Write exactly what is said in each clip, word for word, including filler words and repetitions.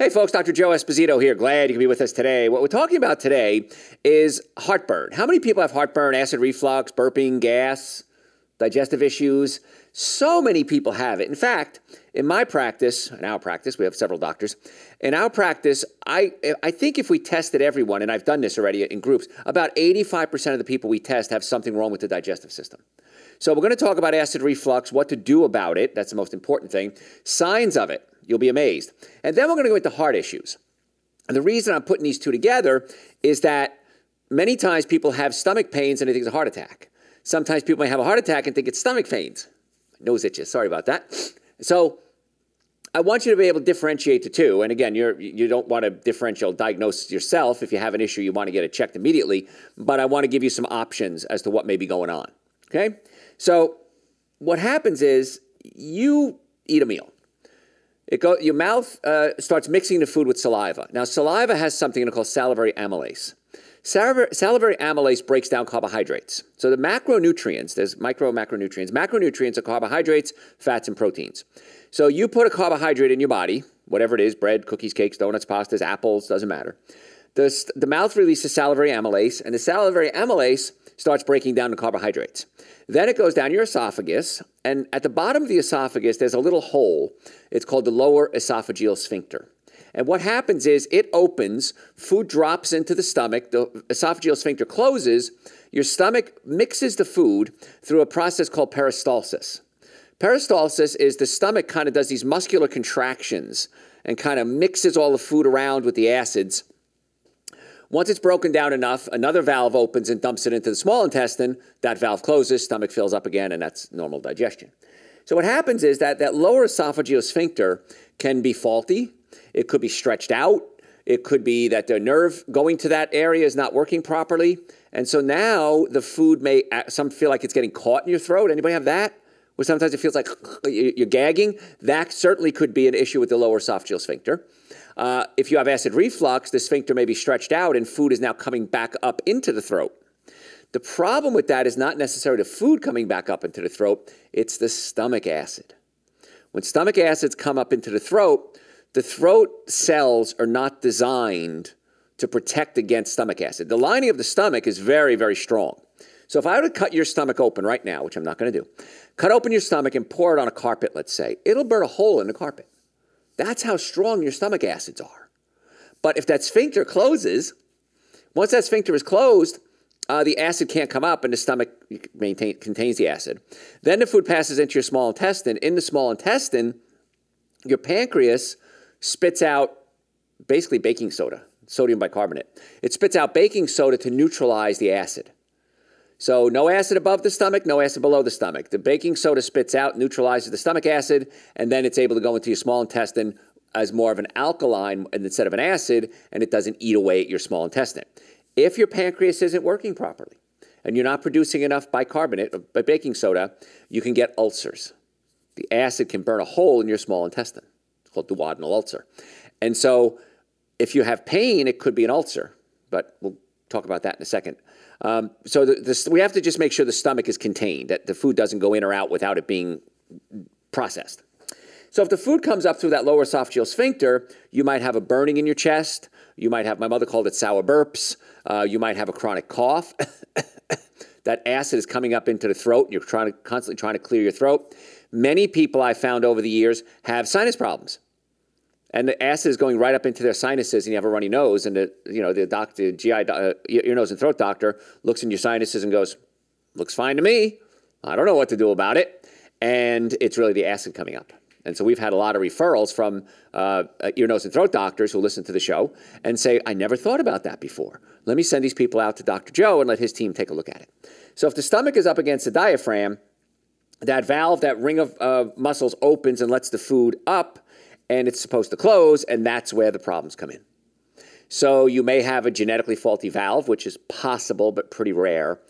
Hey folks, Doctor Joe Esposito here. Glad you can be with us today. What we're talking about today is heartburn. How many people have heartburn, acid reflux, burping, gas, digestive issues? So many people have it. In fact, in my practice, in our practice, we have several doctors. In our practice, I, I think if we tested everyone, and I've done this already in groups, about eighty-five percent of the people we test have something wrong with the digestive system. So we're going to talk about acid reflux, what to do about it. That's the most important thing. Signs of it. You'll be amazed. And then we're going to go into heart issues. And the reason I'm putting these two together is that many times people have stomach pains and they think it's a heart attack. Sometimes people may have a heart attack and think it's stomach pains. Nose itches. Sorry about that. So I want you to be able to differentiate the two. And again, you're, you don't want to differential diagnose yourself. If you have an issue, you want to get it checked immediately. But I want to give you some options as to what may be going on. Okay? So what happens is you eat a meal. It go, your mouth uh, starts mixing the food with saliva. Now, saliva has something in it called salivary amylase. Salivar, salivary amylase breaks down carbohydrates. So the macronutrients, there's micro macronutrients. Macronutrients are carbohydrates, fats, and proteins. So you put a carbohydrate in your body, whatever it is, bread, cookies, cakes, donuts, pastas, apples, doesn't matter. The, the mouth releases salivary amylase, and the salivary amylase starts breaking down the carbohydrates. Then it goes down your esophagus, and at the bottom of the esophagus, there's a little hole. It's called the lower esophageal sphincter. And what happens is it opens, food drops into the stomach, the esophageal sphincter closes, your stomach mixes the food through a process called peristalsis. Peristalsis is the stomach kind of does these muscular contractions and kind of mixes all the food around with the acids. Once it's broken down enough, another valve opens and dumps it into the small intestine. That valve closes, stomach fills up again, and that's normal digestion. So what happens is that that lower esophageal sphincter can be faulty. It could be stretched out. It could be that the nerve going to that area is not working properly. And so now the food may, some feel like it's getting caught in your throat. Anybody have that? Well, sometimes it feels like you're gagging. That certainly could be an issue with the lower esophageal sphincter. Uh, if you have acid reflux, the sphincter may be stretched out and food is now coming back up into the throat. The problem with that is not necessarily the food coming back up into the throat, it's the stomach acid. When stomach acids come up into the throat, the throat cells are not designed to protect against stomach acid. The lining of the stomach is very, very strong. So if I were to cut your stomach open right now, which I'm not going to do, cut open your stomach and pour it on a carpet, let's say, it'll burn a hole in the carpet. That's how strong your stomach acids are. But if that sphincter closes, once that sphincter is closed, uh, the acid can't come up and the stomach maintain, contains the acid. Then the food passes into your small intestine. In the small intestine, your pancreas spits out basically baking soda, sodium bicarbonate. It spits out baking soda to neutralize the acid. So no acid above the stomach, no acid below the stomach. The baking soda spits out, neutralizes the stomach acid, and then it's able to go into your small intestine as more of an alkaline instead of an acid, and it doesn't eat away at your small intestine. If your pancreas isn't working properly and you're not producing enough bicarbonate, or baking soda, you can get ulcers. The acid can burn a hole in your small intestine. It's called duodenal ulcer. And so if you have pain, it could be an ulcer, but we'll talk about that in a second. Um, so the, the, we have to just make sure the stomach is contained, that the food doesn't go in or out without it being processed. So if the food comes up through that lower esophageal sphincter, you might have a burning in your chest. You might have, my mother called it sour burps. Uh, you might have a chronic cough. That acid is coming up into the throat. You're trying to, constantly trying to clear your throat. Many people I found over the years have sinus problems. And the acid is going right up into their sinuses, and you have a runny nose. And the, you know, the doctor, G I, uh, ear, nose, and throat doctor looks in your sinuses and goes, "Looks fine to me. I don't know what to do about it." And it's really the acid coming up. And so we've had a lot of referrals from uh, ear, nose, and throat doctors who listen to the show and say, "I never thought about that before. Let me send these people out to Doctor Joe and let his team take a look at it." So if the stomach is up against the diaphragm, that valve, that ring of uh, muscles opens and lets the food up. And it's supposed to close, and that's where the problems come in. So you may have a genetically faulty valve, which is possible but pretty rare.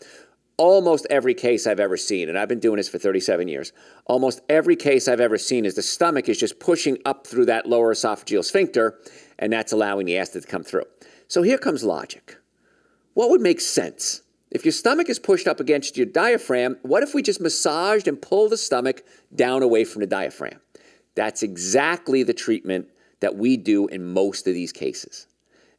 Almost every case I've ever seen, and I've been doing this for thirty-seven years, almost every case I've ever seen is the stomach is just pushing up through that lower esophageal sphincter, and that's allowing the acid to come through. So here comes logic. What would make sense? If your stomach is pushed up against your diaphragm, what if we just massaged and pulled the stomach down away from the diaphragm? That's exactly the treatment that we do in most of these cases.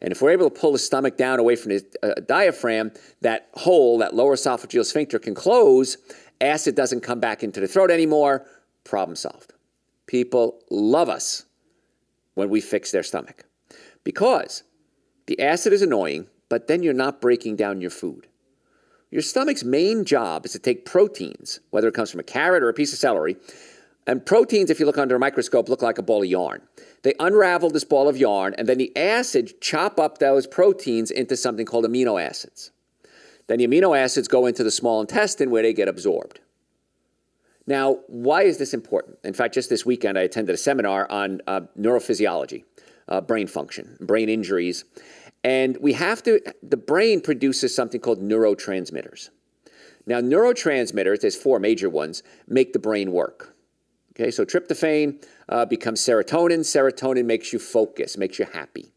And if we're able to pull the stomach down away from the uh, diaphragm, that hole, that lower esophageal sphincter can close, acid doesn't come back into the throat anymore, problem solved. People love us when we fix their stomach because the acid is annoying, but then you're not breaking down your food. Your stomach's main job is to take proteins, whether it comes from a carrot or a piece of celery. And proteins, if you look under a microscope, look like a ball of yarn. They unravel this ball of yarn, and then the acid chop up those proteins into something called amino acids. Then the amino acids go into the small intestine where they get absorbed. Now, why is this important? In fact, just this weekend, I attended a seminar on uh, neurophysiology, uh, brain function, brain injuries. And we have to, the brain produces something called neurotransmitters. Now, neurotransmitters, there's four major ones, make the brain work. Okay, so tryptophan uh, becomes serotonin. Serotonin makes you focus, makes you happy.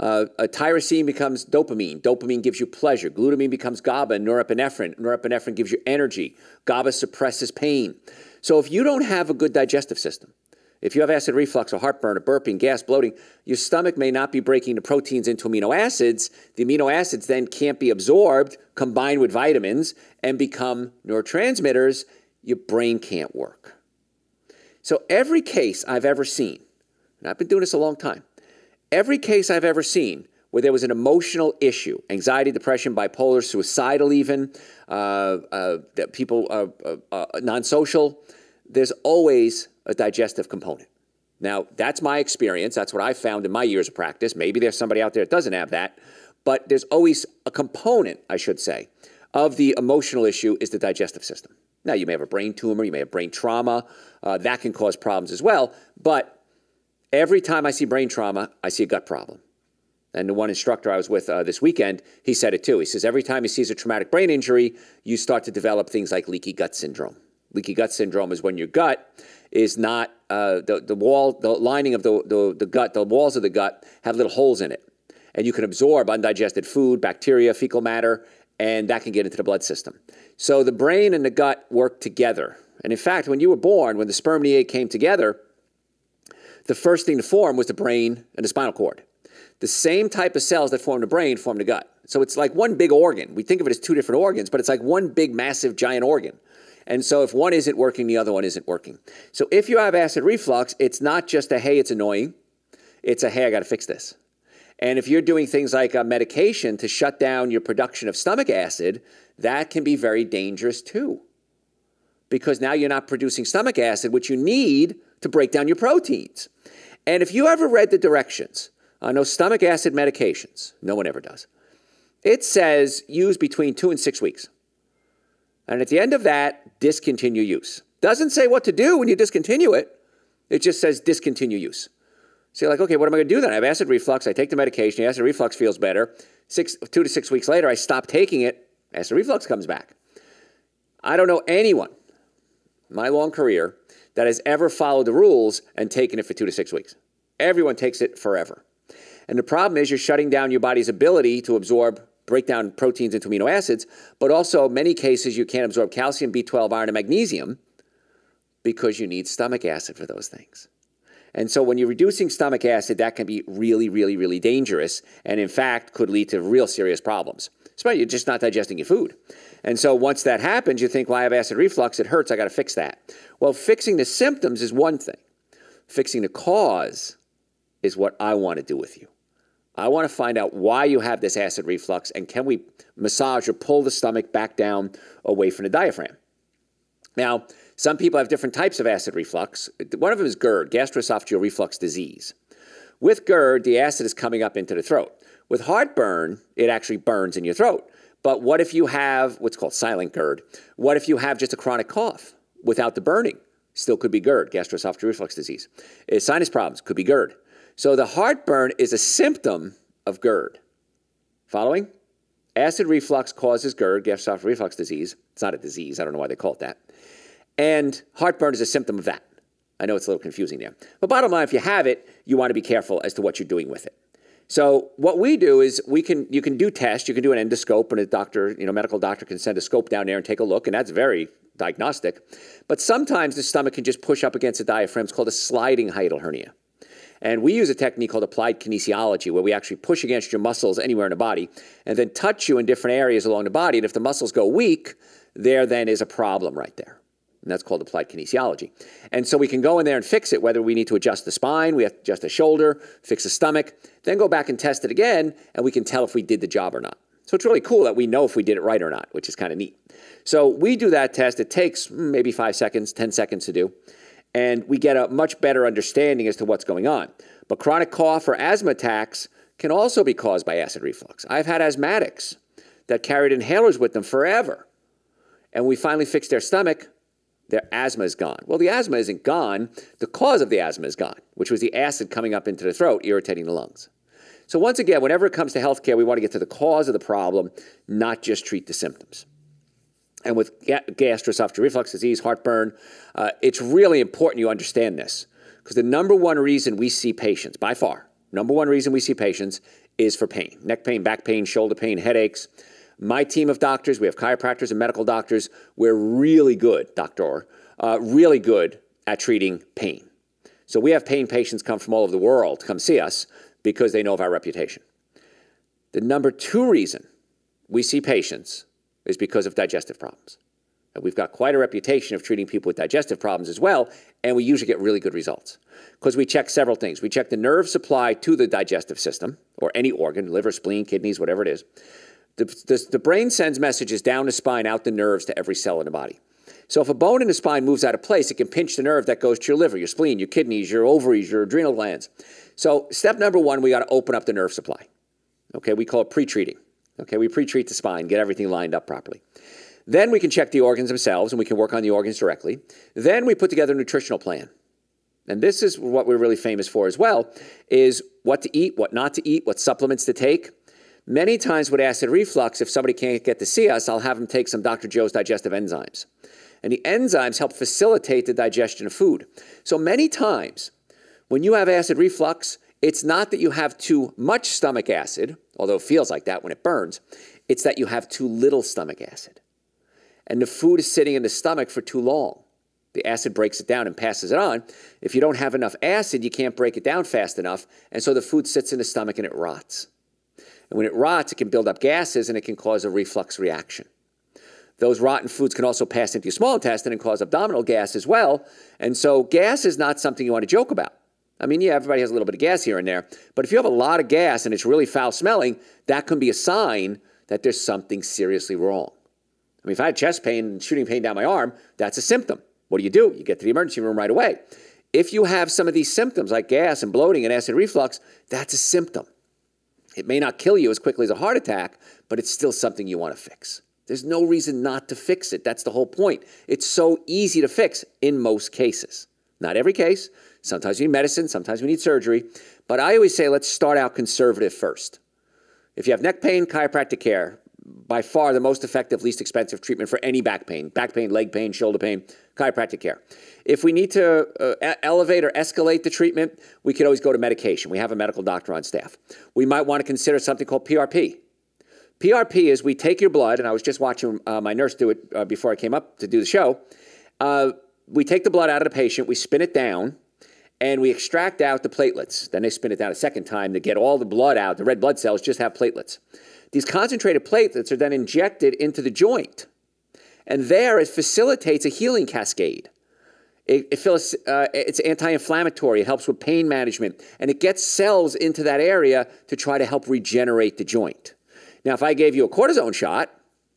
Uh, a tyrosine becomes dopamine. Dopamine gives you pleasure. Glutamine becomes GABA and norepinephrine. Norepinephrine gives you energy. GABA suppresses pain. So if you don't have a good digestive system, if you have acid reflux or heartburn or burping, gas, bloating, your stomach may not be breaking the proteins into amino acids. The amino acids then can't be absorbed, combined with vitamins, and become neurotransmitters. Your brain can't work. So every case I've ever seen, and I've been doing this a long time, every case I've ever seen where there was an emotional issue, anxiety, depression, bipolar, suicidal even, uh, uh, people uh, uh, uh, non-social, there's always a digestive component. Now, that's my experience. That's what I found in my years of practice. Maybe there's somebody out there that doesn't have that, but there's always a component, I should say, of the emotional issue is the digestive system. Now, you may have a brain tumor, you may have brain trauma. Uh, that can cause problems as well. But every time I see brain trauma, I see a gut problem. And the one instructor I was with uh, this weekend, he said it too. He says every time he sees a traumatic brain injury, you start to develop things like leaky gut syndrome. Leaky gut syndrome is when your gut is not, uh, the, the wall, the lining of the, the, the gut, the walls of the gut have little holes in it. And you can absorb undigested food, bacteria, fecal matter, and that can get into the blood system. So the brain and the gut work together. And in fact, when you were born, when the sperm and the egg came together, the first thing to form was the brain and the spinal cord. The same type of cells that form the brain form the gut. So it's like one big organ. We think of it as two different organs, but it's like one big, massive, giant organ. And so if one isn't working, the other one isn't working. So if you have acid reflux, it's not just a, hey, it's annoying. It's a, hey, I got to fix this. And if you're doing things like a medication to shut down your production of stomach acid, that can be very dangerous too. Because now you're not producing stomach acid, which you need to break down your proteins. And if you ever read the directions on those stomach acid medications, no one ever does, it says use between two and six weeks. And at the end of that, discontinue use. Doesn't say what to do when you discontinue it. It just says discontinue use. So you're like, okay, what am I going to do then? I have acid reflux. I take the medication. The acid reflux feels better. Six, two to six weeks later, I stop taking it. Acid reflux comes back. I don't know anyone in my long career that has ever followed the rules and taken it for two to six weeks. Everyone takes it forever. And the problem is you're shutting down your body's ability to absorb, break down proteins into amino acids, but also in many cases you can't absorb calcium, B twelve, iron, and magnesium because you need stomach acid for those things. And so when you're reducing stomach acid, that can be really, really, really dangerous and, in fact, could lead to real serious problems. Especially you're just not digesting your food. And so once that happens, you think, well, I have acid reflux. It hurts. I got to fix that. Well, fixing the symptoms is one thing. Fixing the cause is what I want to do with you. I want to find out why you have this acid reflux and can we massage or pull the stomach back down away from the diaphragm. Now, some people have different types of acid reflux. One of them is GERD, gastroesophageal reflux disease. With GERD, the acid is coming up into the throat. With heartburn, it actually burns in your throat. But what if you have what's called silent GERD? What if you have just a chronic cough without the burning? Still could be GERD, gastroesophageal reflux disease. Sinus problems could be GERD. So the heartburn is a symptom of GERD. Following? Acid reflux causes GERD, gastroesophageal reflux disease. It's not a disease. I don't know why they call it that. And heartburn is a symptom of that. I know it's a little confusing there. But bottom line, if you have it, you want to be careful as to what you're doing with it. So what we do is we can, you can do tests. You can do an endoscope, and a doctor, you know, medical doctor can send a scope down there and take a look, and that's very diagnostic. But sometimes the stomach can just push up against the diaphragm. It's called a sliding hiatal hernia. And we use a technique called applied kinesiology, where we actually push against your muscles anywhere in the body and then touch you in different areas along the body. And if the muscles go weak, there then is a problem right there. And that's called applied kinesiology. And so we can go in there and fix it, whether we need to adjust the spine, we have to adjust the shoulder, fix the stomach, then go back and test it again, and we can tell if we did the job or not. So it's really cool that we know if we did it right or not, which is kind of neat. So we do that test. It takes maybe five seconds, ten seconds to do, and we get a much better understanding as to what's going on. But chronic cough or asthma attacks can also be caused by acid reflux. I've had asthmatics that carried inhalers with them forever, and we finally fixed their stomach. Their asthma is gone. Well, the asthma isn't gone. The cause of the asthma is gone, which was the acid coming up into the throat, irritating the lungs. So once again, whenever it comes to healthcare, we want to get to the cause of the problem, not just treat the symptoms. And with ga gastroesophageal reflux disease, heartburn, uh, it's really important you understand this, because the number one reason we see patients, by far, number one reason we see patients is for pain. Neck pain, back pain, shoulder pain, headaches. My team of doctors, we have chiropractors and medical doctors, we're really good, doctor, uh, really good at treating pain. So we have pain patients come from all over the world to come see us because they know of our reputation. The number two reason we see patients is because of digestive problems. And we've got quite a reputation of treating people with digestive problems as well, and we usually get really good results because we check several things. We check the nerve supply to the digestive system or any organ, liver, spleen, kidneys, whatever it is. The, the, the brain sends messages down the spine, out the nerves to every cell in the body. So if a bone in the spine moves out of place, it can pinch the nerve that goes to your liver, your spleen, your kidneys, your ovaries, your adrenal glands. So step number one, we got to open up the nerve supply. Okay, we call it pre-treating. Okay, we pre-treat the spine, get everything lined up properly. Then we can check the organs themselves, and we can work on the organs directly. Then we put together a nutritional plan. And this is what we're really famous for as well, is what to eat, what not to eat, what supplements to take. Many times with acid reflux, if somebody can't get to see us, I'll have them take some Doctor Joe's digestive enzymes. And the enzymes help facilitate the digestion of food. So many times when you have acid reflux, it's not that you have too much stomach acid, although it feels like that when it burns. It's that you have too little stomach acid. And the food is sitting in the stomach for too long. The acid breaks it down and passes it on. If you don't have enough acid, you can't break it down fast enough. And so the food sits in the stomach and it rots. And when it rots, it can build up gases and it can cause a reflux reaction. Those rotten foods can also pass into your small intestine and cause abdominal gas as well. And so gas is not something you want to joke about. I mean, yeah, everybody has a little bit of gas here and there. But if you have a lot of gas and it's really foul smelling, that can be a sign that there's something seriously wrong. I mean, if I had chest pain and shooting pain down my arm, that's a symptom. What do you do? You get to the emergency room right away. If you have some of these symptoms like gas and bloating and acid reflux, that's a symptom. It may not kill you as quickly as a heart attack, but it's still something you want to fix. There's no reason not to fix it. That's the whole point. It's so easy to fix in most cases. Not every case. Sometimes we need medicine. Sometimes we need surgery. But I always say let's start out conservative first. If you have neck pain, chiropractic care, by far the most effective, least expensive treatment for any back pain, back pain, leg pain, shoulder pain, chiropractic care. If we need to uh, elevate or escalate the treatment, we could always go to medication. We have a medical doctor on staff. We might want to consider something called P R P. P R P is we take your blood, and I was just watching uh, my nurse do it uh, before I came up to do the show. Uh, we take the blood out of the patient, we spin it down, and we extract out the platelets. Then they spin it down a second time to get all the blood out. The red blood cells just have platelets. These concentrated platelets are then injected into the joint. And there it facilitates a healing cascade. It, it feels, uh, it's anti-inflammatory. It helps with pain management. And it gets cells into that area to try to help regenerate the joint. Now, if I gave you a cortisone shot,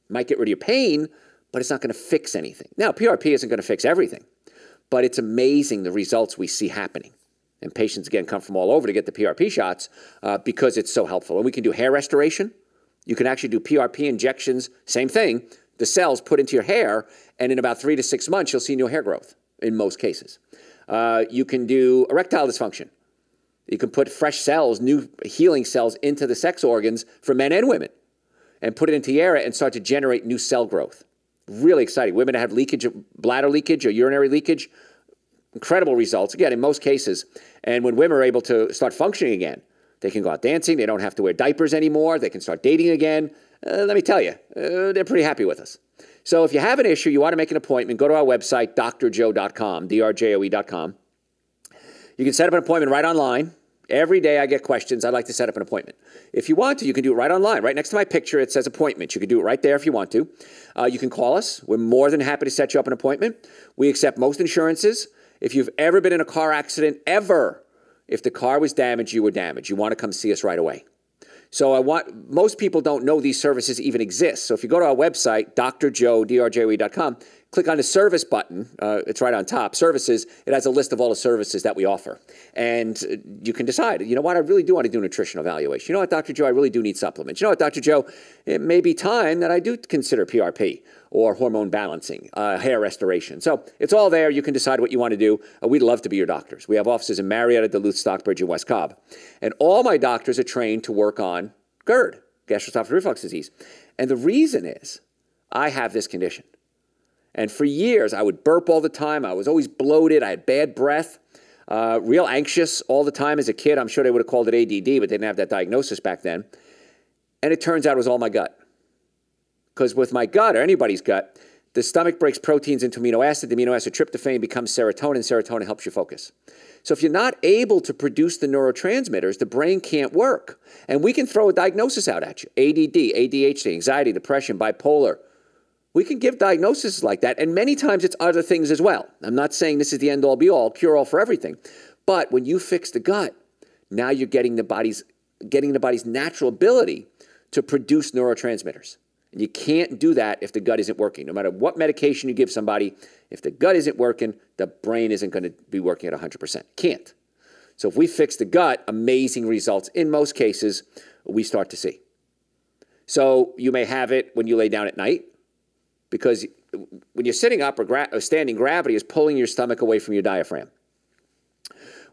it might get rid of your pain, but it's not going to fix anything. Now, P R P isn't going to fix everything, but it's amazing the results we see happening. And patients, again, come from all over to get the P R P shots uh, because it's so helpful. And we can do hair restoration. You can actually do P R P injections, same thing, the cells put into your hair, and in about three to six months, you'll see new hair growth in most cases. Uh, you can do erectile dysfunction. You can put fresh cells, new healing cells, into the sex organs for men and women and put it into the area and start to generate new cell growth. Really exciting. Women that have leakage, bladder leakage or urinary leakage, incredible results, again, in most cases. And when women are able to start functioning again, they can go out dancing. They don't have to wear diapers anymore. They can start dating again. Uh, let me tell you, uh, they're pretty happy with us. So if you have an issue, you want to make an appointment, go to our website, D R Joe E dot com, D R J O E dot com. You can set up an appointment right online. Every day I get questions. I'd like to set up an appointment. If you want to, you can do it right online. Right next to my picture, it says appointment. You can do it right there if you want to. Uh, you can call us. We're more than happy to set you up an appointment. We accept most insurances. If you've ever been in a car accident, ever, if the car was damaged, you were damaged. You want to come see us right away. So I want, most people don't know these services even exist. So if you go to our website, D R Joe, D R J O E dot com, click on the service button. Uh, it's right on top, services. It has a list of all the services that we offer. And you can decide, you know what, I really do want to do a nutritional evaluation. You know what, Doctor Joe, I really do need supplements. You know what, Doctor Joe, it may be time that I do consider P R P or hormone balancing, uh, hair restoration. So it's all there. You can decide what you want to do. Uh, we'd love to be your doctors. We have offices in Marietta, Duluth, Stockbridge, and West Cobb. And all my doctors are trained to work on GERD, gastroesophageal reflux disease. And the reason is I have this condition. And for years, I would burp all the time. I was always bloated. I had bad breath, uh, real anxious all the time as a kid. I'm sure they would have called it A D D, but they didn't have that diagnosis back then. And it turns out it was all my gut. Because with my gut, or anybody's gut, the stomach breaks proteins into amino acid. The amino acid tryptophan becomes serotonin. Serotonin helps you focus. So if you're not able to produce the neurotransmitters, the brain can't work. And we can throw a diagnosis out at you. A D D, A D H D, anxiety, depression, bipolar. We can give diagnoses like that, and many times it's other things as well. I'm not saying this is the end-all, be-all, cure-all for everything. But when you fix the gut, now you're getting the body's, getting the body's natural ability to produce neurotransmitters. And you can't do that if the gut isn't working. No matter what medication you give somebody, if the gut isn't working, the brain isn't going to be working at one hundred percent. Can't. So if we fix the gut, amazing results in most cases we start to see. So you may have it when you lay down at night. Because when you're sitting up or, gra or standing, gravity is pulling your stomach away from your diaphragm.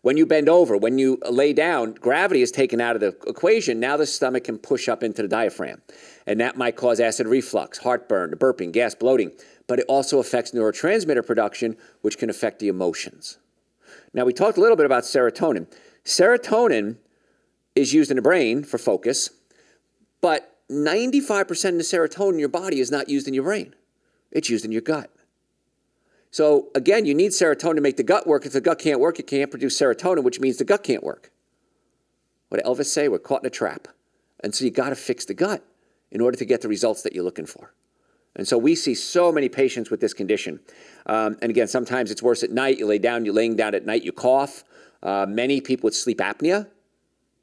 When you bend over, when you lay down, gravity is taken out of the equation. Now the stomach can push up into the diaphragm. And that might cause acid reflux, heartburn, burping, gas, bloating. But it also affects neurotransmitter production, which can affect the emotions. Now, we talked a little bit about serotonin. Serotonin is used in the brain for focus, but ninety-five percent of the serotonin in your body is not used in your brain. It's used in your gut. So again, you need serotonin to make the gut work. If the gut can't work, it can't produce serotonin, which means the gut can't work. What did Elvis say? We're caught in a trap. And so you got to fix the gut in order to get the results that you're looking for. And so we see so many patients with this condition. Um, and again, sometimes it's worse at night. You lay down, you're laying down at night, you cough. Uh, many people with sleep apnea.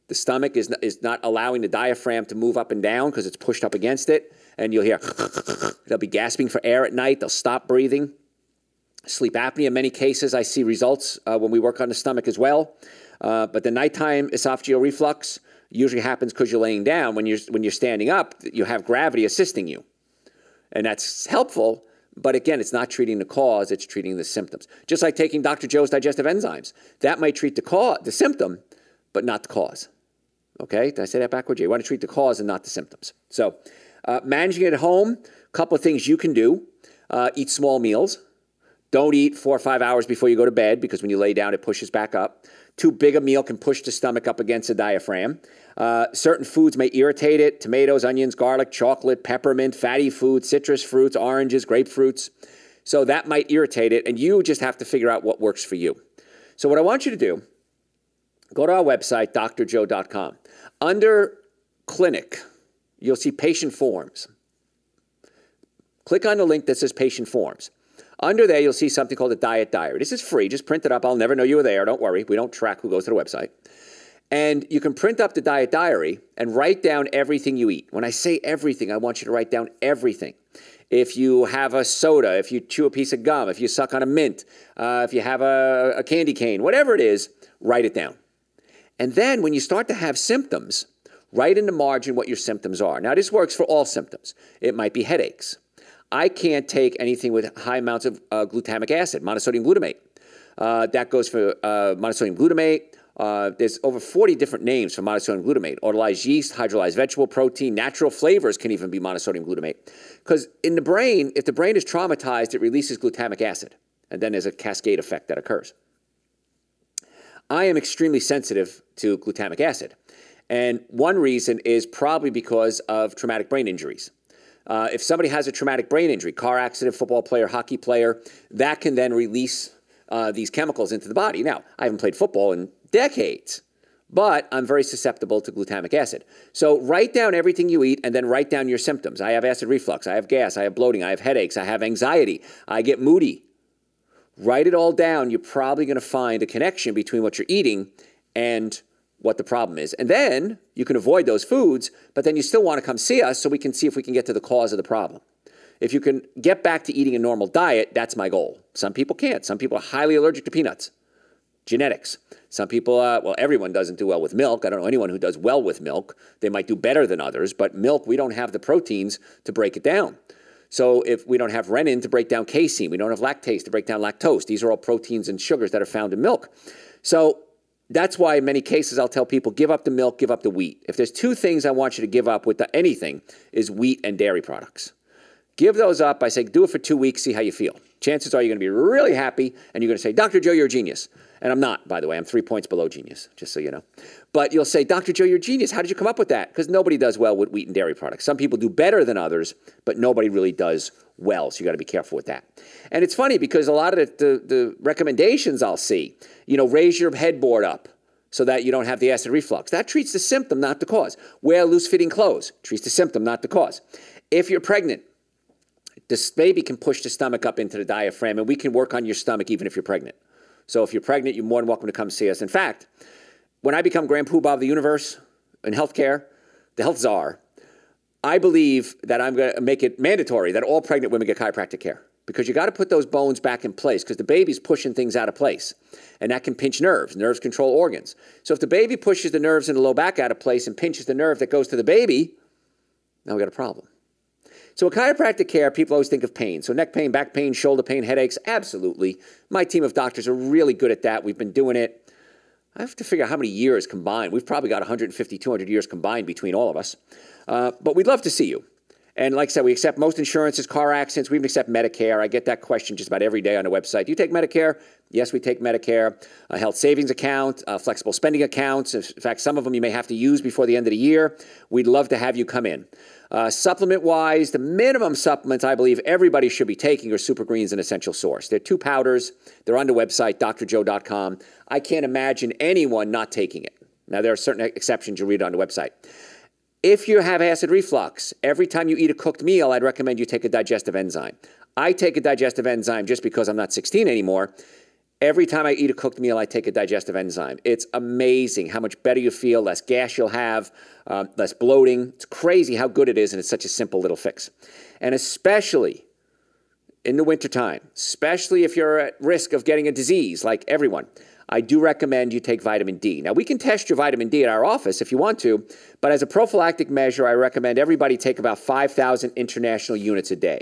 The stomach is not, is not allowing the diaphragm to move up and down because it's pushed up against it. And you'll hear, they'll be gasping for air at night. They'll stop breathing. Sleep apnea, in many cases, I see results uh, when we work on the stomach as well. Uh, but the nighttime esophageal reflux usually happens because you're laying down. When you're, when you're standing up, you have gravity assisting you. And that's helpful. But again, it's not treating the cause. It's treating the symptoms. Just like taking Doctor Joe's digestive enzymes. That might treat the, cause, the symptom, but not the cause. Okay, did I say that backwards? You want to treat the cause and not the symptoms. So uh, managing it at home, a couple of things you can do. Uh, eat small meals. Don't eat four or five hours before you go to bed because when you lay down, it pushes back up. Too big a meal can push the stomach up against the diaphragm. Uh, certain foods may irritate it. Tomatoes, onions, garlic, chocolate, peppermint, fatty foods, citrus fruits, oranges, grapefruits. So that might irritate it, and you just have to figure out what works for you. So what I want you to do, go to our website, D R Joe dot com. Under clinic, you'll see patient forms. Click on the link that says patient forms. Under there, you'll see something called a diet diary. This is free. Just print it up. I'll never know you were there. Don't worry. We don't track who goes to the website. And you can print up the diet diary and write down everything you eat. When I say everything, I want you to write down everything. If you have a soda, if you chew a piece of gum, if you suck on a mint, uh, if you have a, a candy cane, whatever it is, write it down. And then when you start to have symptoms, write in the margin what your symptoms are. Now, this works for all symptoms. It might be headaches. I can't take anything with high amounts of uh, glutamic acid, monosodium glutamate. Uh, that goes for uh, monosodium glutamate. Uh, there's over forty different names for monosodium glutamate. Autolyzed yeast, hydrolyzed vegetable protein, natural flavors can even be monosodium glutamate. Because in the brain, if the brain is traumatized, it releases glutamic acid. And then there's a cascade effect that occurs. I am extremely sensitive to glutamic acid. And one reason is probably because of traumatic brain injuries. Uh, if somebody has a traumatic brain injury, car accident, football player, hockey player, that can then release uh, these chemicals into the body. Now, I haven't played football in decades, but I'm very susceptible to glutamic acid. So write down everything you eat and then write down your symptoms. I have acid reflux. I have gas. I have bloating. I have headaches. I have anxiety. I get moody. Write it all down. You're probably going to find a connection between what you're eating and what the problem is. And then you can avoid those foods, but then you still want to come see us so we can see if we can get to the cause of the problem. If you can get back to eating a normal diet, that's my goal. Some people can't. Some people are highly allergic to peanuts. Genetics. Some people, uh, well, everyone doesn't do well with milk. I don't know anyone who does well with milk. They might do better than others, but milk, we don't have the proteins to break it down. So if we don't have renin to break down casein, we don't have lactase to break down lactose. These are all proteins and sugars that are found in milk. So that's why in many cases I'll tell people, give up the milk, give up the wheat. If there's two things I want you to give up with the, anything, is wheat and dairy products. Give those up. I say, do it for two weeks, see how you feel. Chances are you're going to be really happy, and you're going to say, Doctor Joe, you're a genius. And I'm not, by the way. I'm three points below genius, just so you know. But you'll say, Doctor Joe, you're a genius. How did you come up with that? Because nobody does well with wheat and dairy products. Some people do better than others, but nobody really does well, so you got to be careful with that. And it's funny because a lot of the, the, the recommendations I'll see, you know, raise your headboard up so that you don't have the acid reflux. That treats the symptom, not the cause. Wear loose-fitting clothes. Treats the symptom, not the cause. If you're pregnant, this baby can push the stomach up into the diaphragm, and we can work on your stomach even if you're pregnant. So if you're pregnant, you're more than welcome to come see us. In fact, when I become Grand Poobah of the universe in healthcare, the health czar, I believe that I'm going to make it mandatory that all pregnant women get chiropractic care, because you got to put those bones back in place, because the baby's pushing things out of place, and that can pinch nerves. Nerves control organs. So if the baby pushes the nerves in the low back out of place and pinches the nerve that goes to the baby, now we got a problem. So with chiropractic care, people always think of pain. So neck pain, back pain, shoulder pain, headaches, absolutely. My team of doctors are really good at that. We've been doing it. I have to figure out how many years combined. We've probably got one hundred fifty, two hundred years combined between all of us. Uh, but we'd love to see you. And like I said, we accept most insurances, car accidents. We even accept Medicare. I get that question just about every day on the website. Do you take Medicare? Yes, we take Medicare. A health savings account, uh, flexible spending accounts. In fact, some of them you may have to use before the end of the year. We'd love to have you come in. Uh, Supplement-wise, the minimum supplements I believe everybody should be taking are Supergreens and Essential Source. They're two powders. They're on the website, D R Joe dot com. I can't imagine anyone not taking it. Now, there are certain exceptions. You read it on the website. If you have acid reflux, every time you eat a cooked meal, I'd recommend you take a digestive enzyme. I take a digestive enzyme just because I'm not sixteen anymore. Every time I eat a cooked meal, I take a digestive enzyme. It's amazing how much better you feel, less gas you'll have, uh, less bloating. It's crazy how good it is, and it's such a simple little fix. And especially in the wintertime, especially if you're at risk of getting a disease like everyone, I do recommend you take vitamin D. Now, we can test your vitamin D at our office if you want to, but as a prophylactic measure, I recommend everybody take about five thousand international units a day.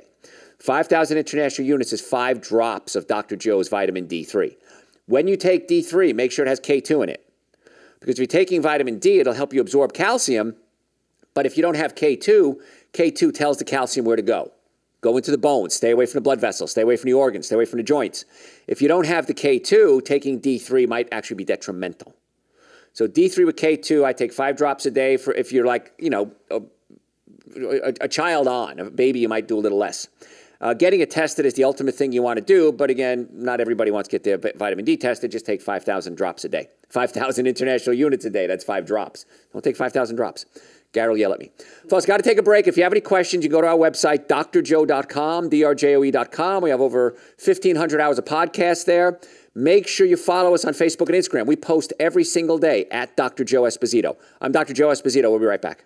five thousand international units is five drops of Doctor Joe's vitamin D three. When you take D three, make sure it has K two in it, because if you're taking vitamin D, it'll help you absorb calcium, but if you don't have K two, K two tells the calcium where to go. Go into the bones, stay away from the blood vessels, stay away from the organs, stay away from the joints. If you don't have the K two, taking D three might actually be detrimental. So D three with K two, I take five drops a day for if you're like, you know, a, a, a child on, a baby, you might do a little less. Uh, getting it tested is the ultimate thing you want to do, but again, not everybody wants to get their vitamin D tested. Just take five thousand drops a day. five thousand international units a day, that's five drops. Don't take five thousand drops. Gary will yell at me. Folks, got to take a break. If you have any questions, you can go to our website, D R Joe dot com, D R Joe dot com. We have over fifteen hundred hours of podcasts there. Make sure you follow us on Facebook and Instagram. We post every single day at Doctor Joe Esposito. I'm Doctor Joe Esposito. We'll be right back.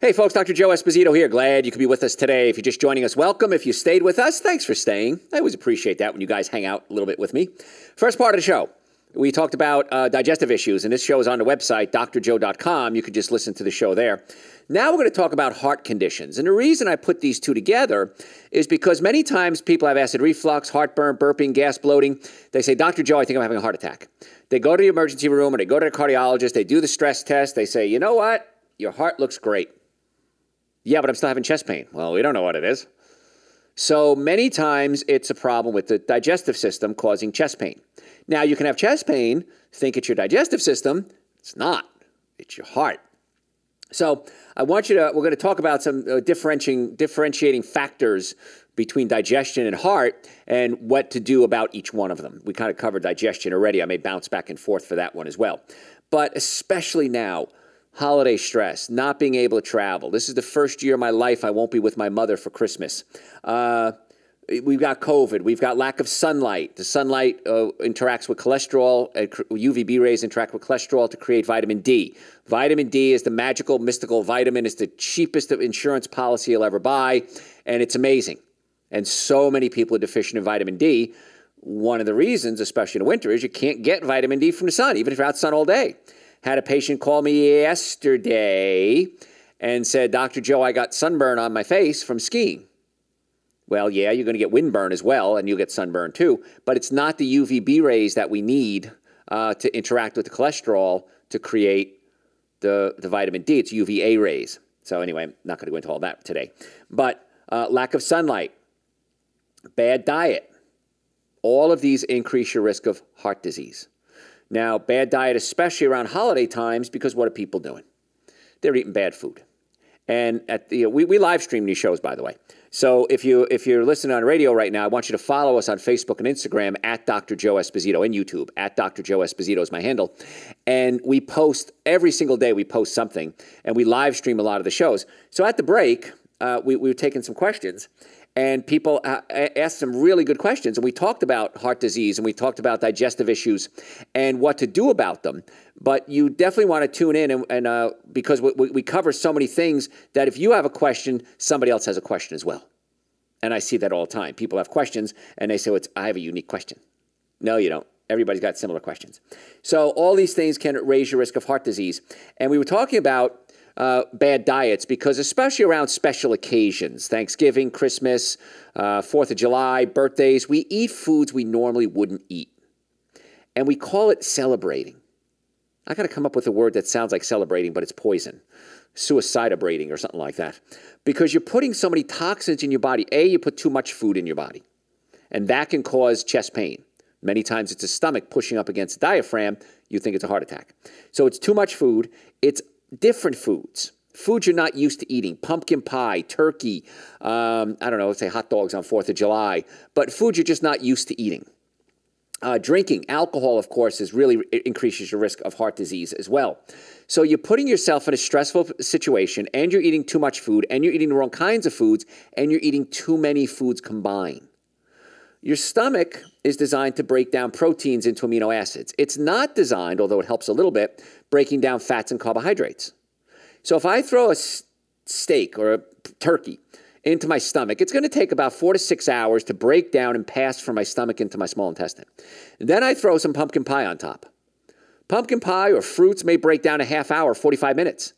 Hey folks, Doctor Joe Esposito here. Glad you could be with us today. If you're just joining us, welcome. If you stayed with us, thanks for staying. I always appreciate that when you guys hang out a little bit with me. First part of the show, we talked about uh, digestive issues, and this show is on the website, D R Joe dot com. You could just listen to the show there. Now we're going to talk about heart conditions. And the reason I put these two together is because many times people have acid reflux, heartburn, burping, gas, bloating. They say, Doctor Joe, I think I'm having a heart attack. They go to the emergency room, or they go to the cardiologist. They do the stress test. They say, you know what? Your heart looks great. Yeah, but I'm still having chest pain. Well, we don't know what it is. So many times it's a problem with the digestive system causing chest pain. Now, you can have chest pain, think it's your digestive system. It's not. It's your heart. So I want you to, we're going to talk about some uh, differentiating, differentiating factors between digestion and heart and what to do about each one of them. We kind of covered digestion already. I may bounce back and forth for that one as well. But especially now, holiday stress, not being able to travel. This is the first year of my life I won't be with my mother for Christmas. Uh, we've got COVID. We've got lack of sunlight. The sunlight uh, interacts with cholesterol. Uh, U V B rays interact with cholesterol to create vitamin D. Vitamin D is the magical, mystical vitamin. It's the cheapest of insurance policy you'll ever buy, and it's amazing. And so many people are deficient in vitamin D. One of the reasons, especially in winter, is you can't get vitamin D from the sun, even if you're out in the sun all day. Had a patient call me yesterday and said, Doctor Joe, I got sunburn on my face from skiing. Well, yeah, you're going to get windburn as well, and you'll get sunburn too, but it's not the U V B rays that we need uh, to interact with the cholesterol to create the, the vitamin D. It's U V A rays. So anyway, I'm not going to go into all that today. But uh, lack of sunlight, bad diet, all of these increase your risk of heart disease. Now, bad diet, especially around holiday times, because what are people doing? They're eating bad food. And at the, you know, we, we live stream these shows, by the way. So if, you, if you're listening on radio right now, I want you to follow us on Facebook and Instagram at Doctor Joe Esposito, and YouTube at Doctor Joe Esposito is my handle. And we post, every single day we post something, and we live stream a lot of the shows. So at the break, uh, we, we were taking some questions, and people asked some really good questions. And we talked about heart disease, and we talked about digestive issues and what to do about them. But you definitely want to tune in and, and uh, because we, we cover so many things that if you have a question, somebody else has a question as well. And I see that all the time. People have questions, and they say, well, it's, I have a unique question. No, you don't. Everybody's got similar questions. So all these things can raise your risk of heart disease. And we were talking about Uh, bad diets, because especially around special occasions, Thanksgiving, Christmas, uh, fourth of July, birthdays, we eat foods we normally wouldn't eat. And we call it celebrating. I got to come up with a word that sounds like celebrating, but it's poison. Suicidabrating or something like that. Because you're putting so many toxins in your body. A, you put too much food in your body. And that can cause chest pain. Many times it's the stomach pushing up against the diaphragm. You think it's a heart attack. So it's too much food. It's different foods, foods you're not used to eating, pumpkin pie, turkey, um, I don't know, let's say hot dogs on fourth of July, but food you're just not used to eating. Uh, drinking, alcohol, of course, is really increases your risk of heart disease as well. So you're putting yourself in a stressful situation, and you're eating too much food, and you're eating the wrong kinds of foods, and you're eating too many foods combined. Your stomach is designed to break down proteins into amino acids. It's not designed, although it helps a little bit, breaking down fats and carbohydrates. So if I throw a steak or a turkey into my stomach, it's going to take about four to six hours to break down and pass from my stomach into my small intestine. And then I throw some pumpkin pie on top. Pumpkin pie or fruits may break down a half hour, forty-five minutes.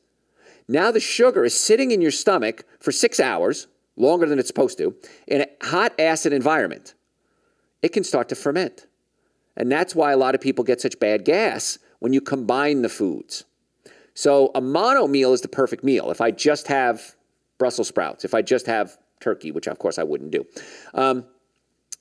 Now the sugar is sitting in your stomach for six hours, longer than it's supposed to, in a hot acid environment. It can start to ferment. And that's why a lot of people get such bad gas when you combine the foods. So a mono meal is the perfect meal. If I just have Brussels sprouts, if I just have turkey, which of course I wouldn't do, um,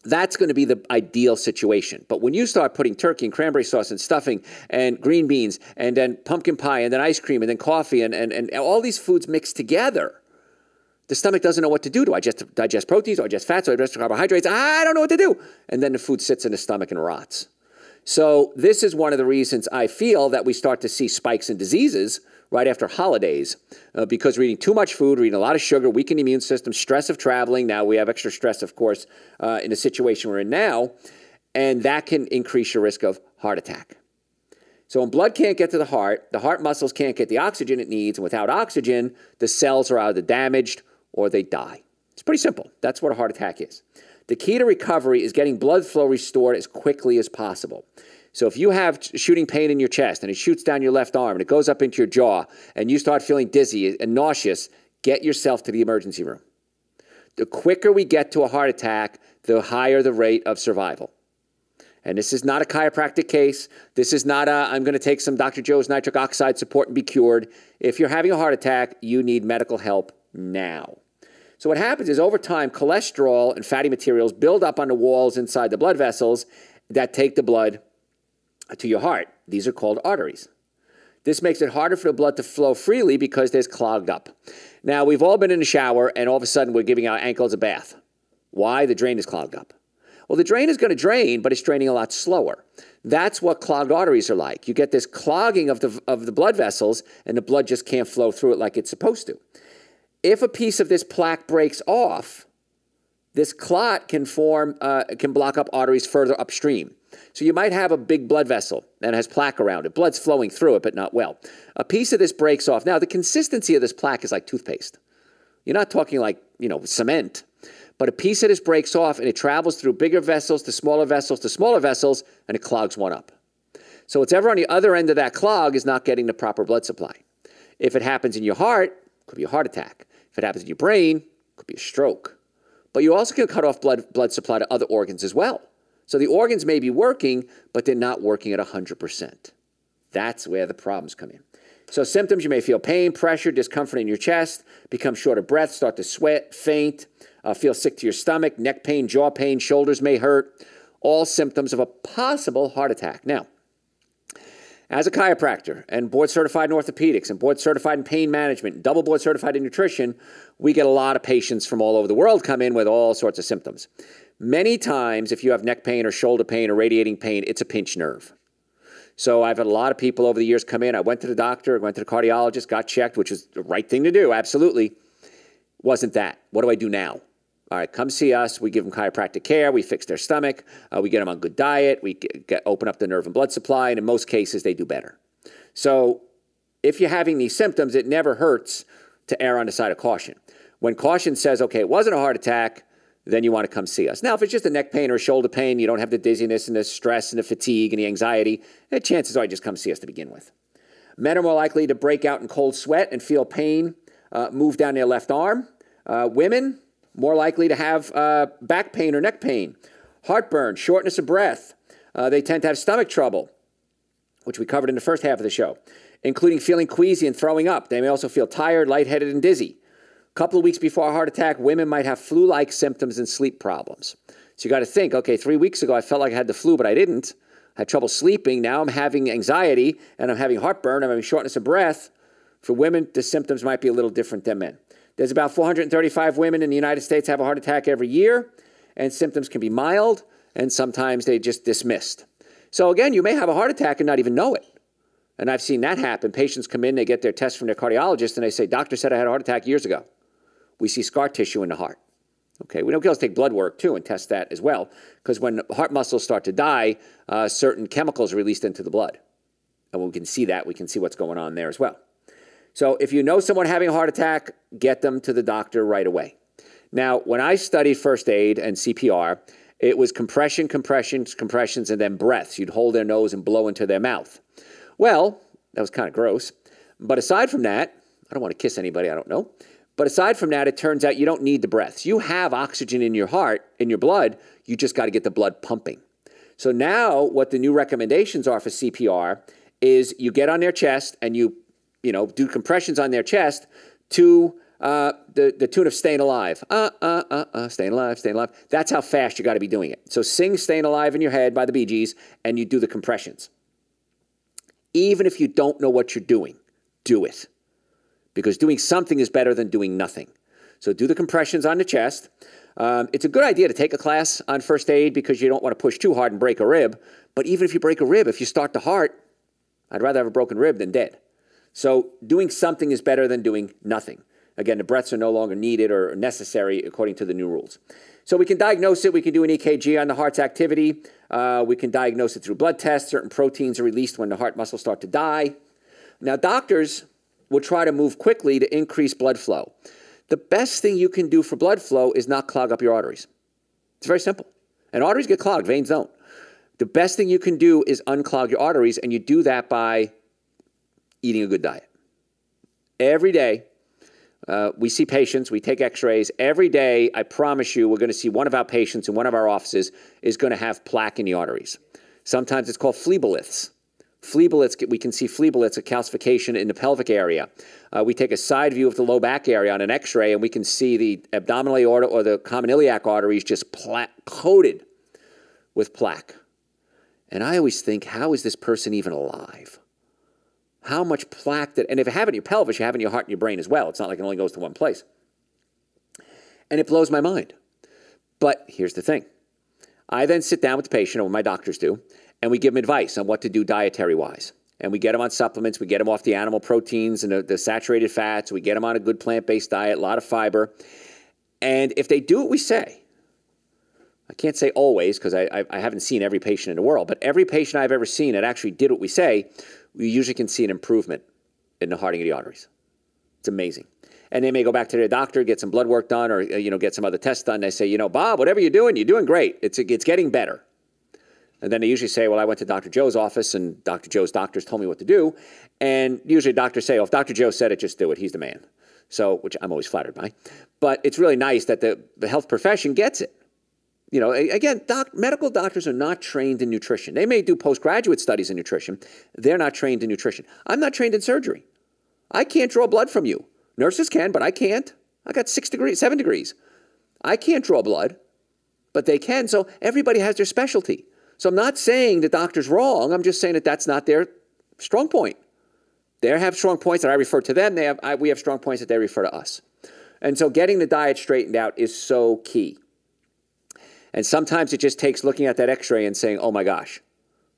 that's going to be the ideal situation. But when you start putting turkey and cranberry sauce and stuffing and green beans and then pumpkin pie and then ice cream and then coffee and, and, and all these foods mixed together, the stomach doesn't know what to do. Do I just digest proteins? Do I digest fats? Do I digest carbohydrates? I don't know what to do. And then the food sits in the stomach and rots. So this is one of the reasons I feel that we start to see spikes in diseases right after holidays, uh, because we're eating too much food, we're eating a lot of sugar, weakened immune system, stress of traveling. Now we have extra stress, of course, uh, in the situation we're in now, and that can increase your risk of heart attack. So when blood can't get to the heart, the heart muscles can't get the oxygen it needs, and without oxygen, the cells are either damaged or they die. It's pretty simple. That's what a heart attack is. The key to recovery is getting blood flow restored as quickly as possible. So if you have shooting pain in your chest and it shoots down your left arm and it goes up into your jaw and you start feeling dizzy and nauseous, get yourself to the emergency room. The quicker we get to a heart attack, the higher the rate of survival. And this is not a chiropractic case. This is not a, I'm going to take some Doctor Joe's nitric oxide support and be cured. If you're having a heart attack, you need medical help now. So what happens is over time, cholesterol and fatty materials build up on the walls inside the blood vessels that take the blood to your heart. These are called arteries. This makes it harder for the blood to flow freely because there's clogged up. Now, we've all been in the shower, and all of a sudden we're giving our ankles a bath. Why? The drain is clogged up. Well, the drain is going to drain, but it's draining a lot slower. That's what clogged arteries are like. You get this clogging of the, of the blood vessels, and the blood just can't flow through it like it's supposed to. If a piece of this plaque breaks off, this clot can form, uh, can block up arteries further upstream. So you might have a big blood vessel that has plaque around it. Blood's flowing through it, but not well. A piece of this breaks off. Now, the consistency of this plaque is like toothpaste. You're not talking like, you know, cement. But a piece of this breaks off, and it travels through bigger vessels to smaller vessels to smaller vessels, and it clogs one up. So whatever on the other end of that clog is not getting the proper blood supply. If it happens in your heart, it could be a heart attack. If it happens in your brain, it could be a stroke. But you also can cut off blood, blood supply to other organs as well. So the organs may be working, but they're not working at one hundred percent. That's where the problems come in. So symptoms, you may feel pain, pressure, discomfort in your chest, become short of breath, start to sweat, faint, uh, feel sick to your stomach, neck pain, jaw pain, shoulders may hurt, all symptoms of a possible heart attack. Now, as a chiropractor and board certified in orthopedics and board certified in pain management, double board certified in nutrition, we get a lot of patients from all over the world come in with all sorts of symptoms. Many times, if you have neck pain or shoulder pain or radiating pain, it's a pinched nerve. So I've had a lot of people over the years come in. I went to the doctor, went to the cardiologist, got checked, which is the right thing to do, absolutely. Wasn't that. What do I do now? All right, come see us. We give them chiropractic care. We fix their stomach. Uh, we get them on good diet. We get, get, open up the nerve and blood supply, and in most cases, they do better. So if you're having these symptoms, it never hurts to err on the side of caution. When caution says, okay, it wasn't a heart attack, then you want to come see us. Now, if it's just a neck pain or a shoulder pain, you don't have the dizziness and the stress and the fatigue and the anxiety, the chances are just come see us to begin with. Men are more likely to break out in cold sweat and feel pain uh, move down their left arm. Uh, women, more likely to have uh, back pain or neck pain, heartburn, shortness of breath. Uh, they tend to have stomach trouble, which we covered in the first half of the show, including feeling queasy and throwing up. They may also feel tired, lightheaded, and dizzy. Couple of weeks before a heart attack, women might have flu-like symptoms and sleep problems. So you got to think, okay, three weeks ago I felt like I had the flu, but I didn't. I had trouble sleeping. Now I'm having anxiety, and I'm having heartburn. I'm having shortness of breath. For women, the symptoms might be a little different than men. There's about four hundred thirty-five women in the United States have a heart attack every year, and symptoms can be mild, and sometimes they just dismissed. So again, you may have a heart attack and not even know it. And I've seen that happen. Patients come in, they get their test from their cardiologist, and they say, doctor said I had a heart attack years ago. We see scar tissue in the heart. Okay, we don't take blood work, too, and test that as well, because when heart muscles start to die, uh, certain chemicals are released into the blood. And when we can see that, we can see what's going on there as well. So if you know someone having a heart attack, get them to the doctor right away. Now, when I studied first aid and C P R, it was compression, compressions, compressions, and then breaths. You'd hold their nose and blow into their mouth. Well, that was kind of gross. But aside from that, I don't want to kiss anybody, I don't know. But aside from that, it turns out you don't need the breaths. You have oxygen in your heart, in your blood. You just got to get the blood pumping. So now what the new recommendations are for C P R is you get on their chest and you, you know, do compressions on their chest to uh, the, the tune of Staying Alive. Uh, uh, uh, uh, staying alive, staying alive. That's how fast you got to be doing it. So sing Staying Alive in your head by the Bee Gees and you do the compressions. Even if you don't know what you're doing, do it. Because doing something is better than doing nothing. So do the compressions on the chest. Um, it's a good idea to take a class on first aid because you don't want to push too hard and break a rib. But even if you break a rib, if you start the heart, I'd rather have a broken rib than dead. So doing something is better than doing nothing. Again, the breaths are no longer needed or necessary according to the new rules. So we can diagnose it. We can do an E K G on the heart's activity. Uh, we can diagnose it through blood tests. Certain proteins are released when the heart muscles start to die. Now, doctors will try to move quickly to increase blood flow. The best thing you can do for blood flow is not clog up your arteries. It's very simple. And arteries get clogged, veins don't. The best thing you can do is unclog your arteries, and you do that by eating a good diet. Every day, uh, we see patients, we take x-rays. Every day, I promise you, we're going to see one of our patients in one of our offices is going to have plaque in the arteries. Sometimes it's called phleboliths. Phleboliths, we can see phleboliths, a calcification in the pelvic area. Uh, we take a side view of the low back area on an x-ray, and we can see the abdominal aorta or the common iliac arteries just pla coated with plaque. And I always think, how is this person even alive? how much plaque that, and if you have it in your pelvis, you have it in your heart and your brain as well. It's not like it only goes to one place. And it blows my mind. But here's the thing. I then sit down with the patient, or my doctors do, and we give them advice on what to do dietary-wise. And we get them on supplements. We get them off the animal proteins and the, the saturated fats. We get them on a good plant-based diet, a lot of fiber. And if they do what we say, I can't say always because I, I, I haven't seen every patient in the world, but every patient I've ever seen that actually did what we say, we usually can see an improvement in the hardening of the arteries. It's amazing. And they may go back to their doctor, get some blood work done, or you know, get some other tests done. They say, you know, Bob, whatever you're doing, you're doing great. It's, it's getting better. And then they usually say, well, I went to Doctor Joe's office, and Doctor Joe's doctors told me what to do. And usually doctors say, oh, if Doctor Joe said it, just do it. He's the man. So, which I'm always flattered by. But it's really nice that the, the health profession gets it. You know, again, doc, medical doctors are not trained in nutrition. They may do postgraduate studies in nutrition. They're not trained in nutrition. I'm not trained in surgery. I can't draw blood from you. Nurses can, but I can't. I got six degrees, seven degrees. I can't draw blood, but they can. So everybody has their specialty. So I'm not saying the doctor's wrong. I'm just saying that that's not their strong point. They have strong points that I refer to them. They have, I, we have strong points that they refer to us. And so getting the diet straightened out is so key. And sometimes it just takes looking at that x-ray and saying, oh my gosh,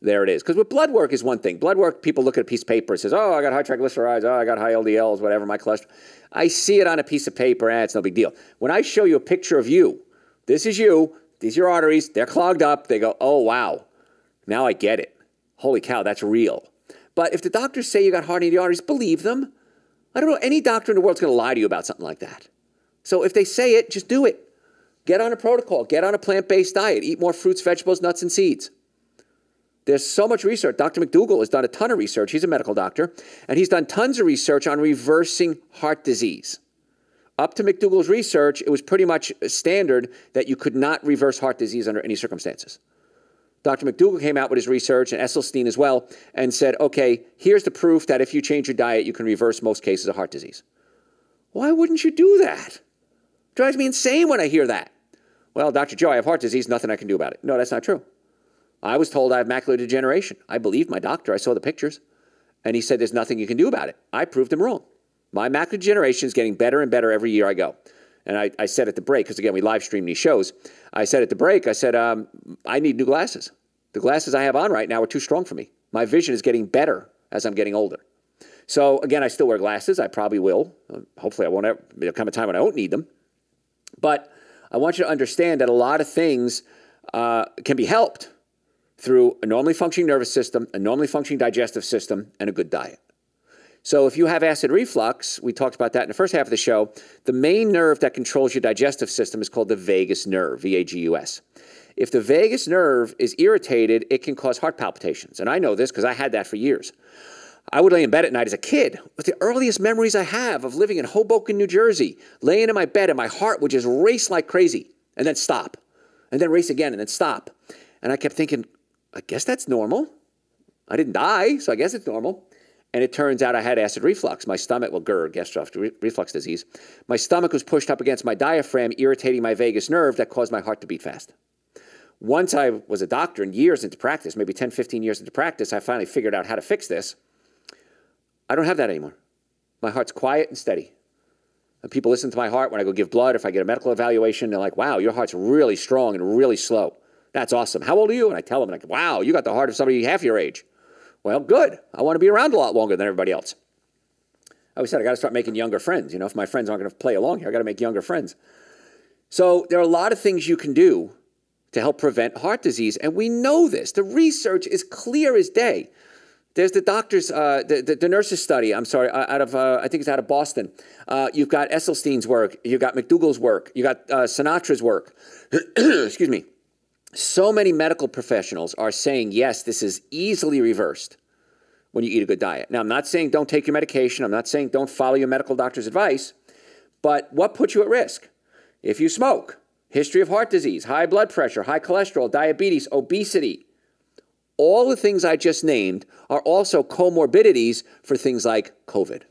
there it is. Because with blood work is one thing. Blood work, people look at a piece of paper and says, oh, I got high triglycerides, oh, I got high L D Ls, whatever, my cholesterol. I see it on a piece of paper, and eh, it's no big deal. When I show you a picture of you, this is you, these are your arteries, they're clogged up, they go, oh, wow, now I get it. Holy cow, that's real. But if the doctors say you got hardening of the arteries, believe them. I don't know any doctor in the world that's going to lie to you about something like that. So if they say it, just do it. Get on a protocol. Get on a plant-based diet. Eat more fruits, vegetables, nuts, and seeds. There's so much research. Doctor McDougall has done a ton of research. He's a medical doctor, and he's done tons of research on reversing heart disease. Up to McDougall's research, it was pretty much standard that you could not reverse heart disease under any circumstances. Doctor McDougall came out with his research, and Esselstyn as well, and said, okay, here's the proof that if you change your diet, you can reverse most cases of heart disease. Why wouldn't you do that? It drives me insane when I hear that. Well, Doctor Joe, I have heart disease, nothing I can do about it. No, that's not true. I was told I have macular degeneration. I believed my doctor. I saw the pictures. And he said there's nothing you can do about it. I proved him wrong. My macular degeneration is getting better and better every year I go. And I, I said at the break, because again, we live stream these shows. I said at the break, I said, um, I need new glasses. The glasses I have on right now are too strong for me. My vision is getting better as I'm getting older. So again, I still wear glasses. I probably will. Hopefully I won't ever, there'll come a time when I won't need them. But I want you to understand that a lot of things uh, can be helped through a normally functioning nervous system, a normally functioning digestive system, and a good diet. So if you have acid reflux, we talked about that in the first half of the show, the main nerve that controls your digestive system is called the vagus nerve, V A G U S. If the vagus nerve is irritated, it can cause heart palpitations. And I know this because I had that for years. I would lay in bed at night as a kid with the earliest memories I have of living in Hoboken, New Jersey, laying in my bed and my heart would just race like crazy and then stop and then race again and then stop. And I kept thinking, I guess that's normal. I didn't die, so I guess it's normal. And it turns out I had acid reflux. My stomach, well, G E R D, gastroesophageal reflux disease. My stomach was pushed up against my diaphragm, irritating my vagus nerve that caused my heart to beat fast. Once I was a doctor and years into practice, maybe ten, fifteen years into practice, I finally figured out how to fix this. I don't have that anymore. My heart's quiet and steady. And people listen to my heart when I go give blood. If I get a medical evaluation, they're like, wow, your heart's really strong and really slow. That's awesome. How old are you? And I tell them, like, wow, you got the heart of somebody half your age. Well, good. I want to be around a lot longer than everybody else. I always said I got to start making younger friends. You know, if my friends aren't going to play along here, I got to make younger friends. So there are a lot of things you can do to help prevent heart disease. And we know this. The research is clear as day. There's the doctors, uh, the, the, the nurses study, I'm sorry, out of, uh, I think it's out of Boston. Uh, you've got Esselstyn's work. You've got McDougall's work. You've got uh, Sinatra's work. Excuse me. So many medical professionals are saying, yes, this is easily reversed when you eat a good diet. Now, I'm not saying don't take your medication. I'm not saying don't follow your medical doctor's advice. But what puts you at risk? If you smoke, history of heart disease, high blood pressure, high cholesterol, diabetes, obesity. All the things I just named are also comorbidities for things like COVID.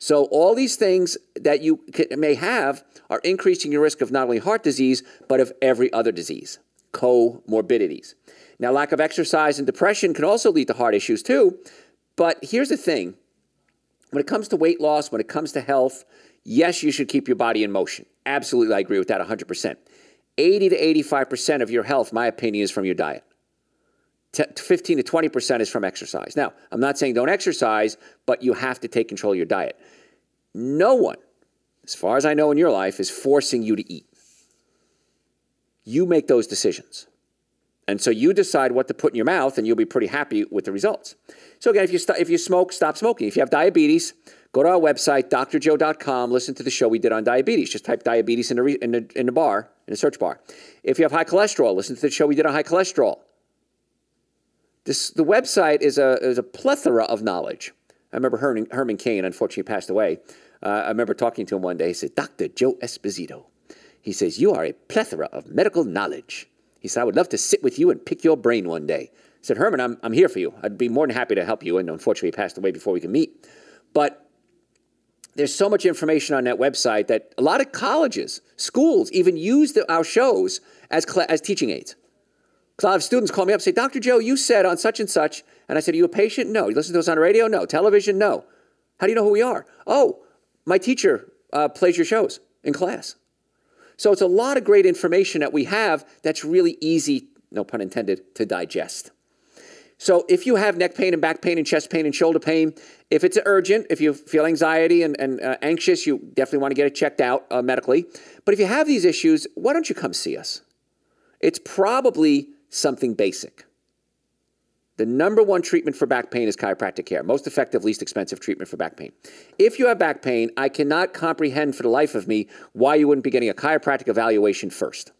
So all these things that you may have are increasing your risk of not only heart disease, but of every other disease, comorbidities. Now, lack of exercise and depression can also lead to heart issues too, But here's the thing. When it comes to weight loss, when it comes to health, yes, you should keep your body in motion. Absolutely, I agree with that one hundred percent. eighty to eighty-five percent of your health, my opinion, is from your diet. fifteen to twenty percent is from exercise. Now, I'm not saying don't exercise, but you have to take control of your diet. No one, as far as I know in your life, is forcing you to eat. You make those decisions. And so you decide what to put in your mouth, and you'll be pretty happy with the results. So again, if you, st if you smoke, stop smoking. If you have diabetes, go to our website, D R joe dot com, listen to the show we did on diabetes. Just type diabetes in the, re in the, in the bar, in the search bar. If you have high cholesterol, listen to the show we did on high cholesterol. This, the website is a, is a plethora of knowledge. I remember Herman, Herman Cain, unfortunately passed away. Uh, I remember talking to him one day. He said, Doctor Joe Esposito, he says, you are a plethora of medical knowledge. He said, I would love to sit with you and pick your brain one day. I said, Herman, I'm, I'm here for you. I'd be more than happy to help you. And unfortunately, he passed away before we could meet. But there's so much information on that website that a lot of colleges, schools, even use the, our shows as, as teaching aids. Because a lot of students call me up and say, Doctor Joe, you said on such and such. And I said, are you a patient? No. You listen to us on the radio? No. Television? No. How do you know who we are? Oh, my teacher uh, plays your shows in class. So it's a lot of great information that we have that's really easy, no pun intended, to digest. So if you have neck pain and back pain and chest pain and shoulder pain, if it's urgent, if you feel anxiety and, and uh, anxious, you definitely want to get it checked out uh, medically. But if you have these issues, why don't you come see us? It's probably something basic. The number one treatment for back pain is chiropractic care. Most effective, least expensive treatment for back pain. If you have back pain, I cannot comprehend for the life of me why you wouldn't be getting a chiropractic evaluation first.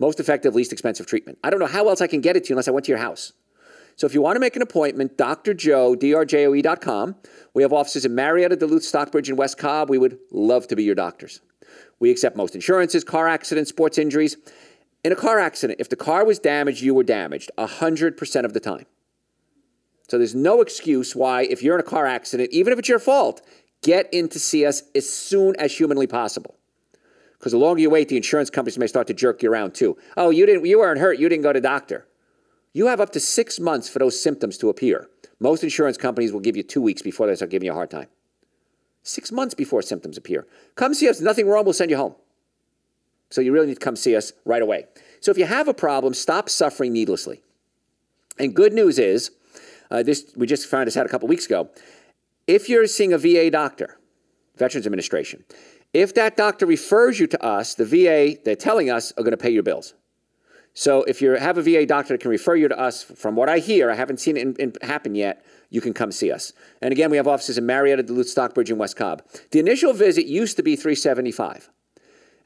Most effective, least expensive treatment. I don't know how else I can get it to you unless I went to your house. So if you want to make an appointment, Doctor Joe, D R joe dot com. We have offices in Marietta, Duluth, Stockbridge, and West Cobb. We would love to be your doctors. We accept most insurances, car accidents, sports injuries. In a car accident, if the car was damaged, you were damaged one hundred percent of the time. So there's no excuse why, if you're in a car accident, even if it's your fault, get in to see us as soon as humanly possible. Because the longer you wait, the insurance companies may start to jerk you around too. Oh, you didn't, you weren't hurt. You didn't go to doctor. You have up to six months for those symptoms to appear. Most insurance companies will give you two weeks before they start giving you a hard time. Six months before symptoms appear. Come see us. Nothing wrong. We'll send you home. So you really need to come see us right away. So if you have a problem, stop suffering needlessly. And good news is, uh, this we just found this out a couple weeks ago, if you're seeing a V A doctor, Veterans Administration, if that doctor refers you to us, the V A, they're telling us, are going to pay your bills. So if you have a V A doctor that can refer you to us, from what I hear, I haven't seen it in, in, happen yet, you can come see us. And again, we have offices in Marietta, Duluth, Stockbridge, and West Cobb. The initial visit used to be three hundred seventy-five dollars.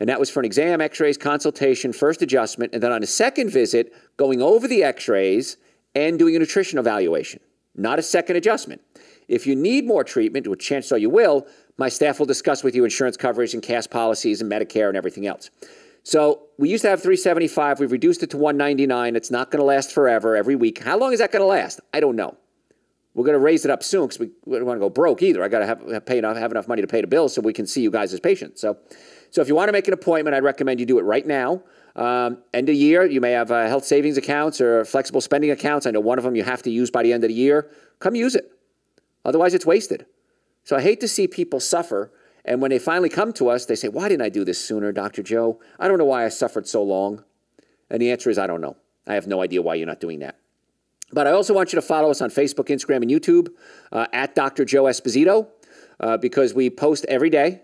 And that was for an exam, x-rays, consultation, first adjustment, and then on a second visit, going over the x-rays and doing a nutrition evaluation, not a second adjustment. If you need more treatment, which chances are you will, my staff will discuss with you insurance coverage and C A S policies and Medicare and everything else. So we used to have three hundred seventy-five dollars. We've reduced it to one hundred ninety-nine dollars. It's not going to last forever, every week. How long is that going to last? I don't know. We're going to raise it up soon because we, we don't want to go broke either. I got to have, pay enough, have enough money to pay the bills so we can see you guys as patients. So... So if you want to make an appointment, I'd recommend you do it right now. Um, end of year, you may have uh, health savings accounts or flexible spending accounts. I know one of them you have to use by the end of the year. Come use it. Otherwise, it's wasted. So I hate to see people suffer. And when they finally come to us, they say, why didn't I do this sooner, Doctor Joe? I don't know why I suffered so long. And the answer is, I don't know. I have no idea why you're not doing that. But I also want you to follow us on Facebook, Instagram, and YouTube uh, at Doctor Joe Esposito uh, because we post every day.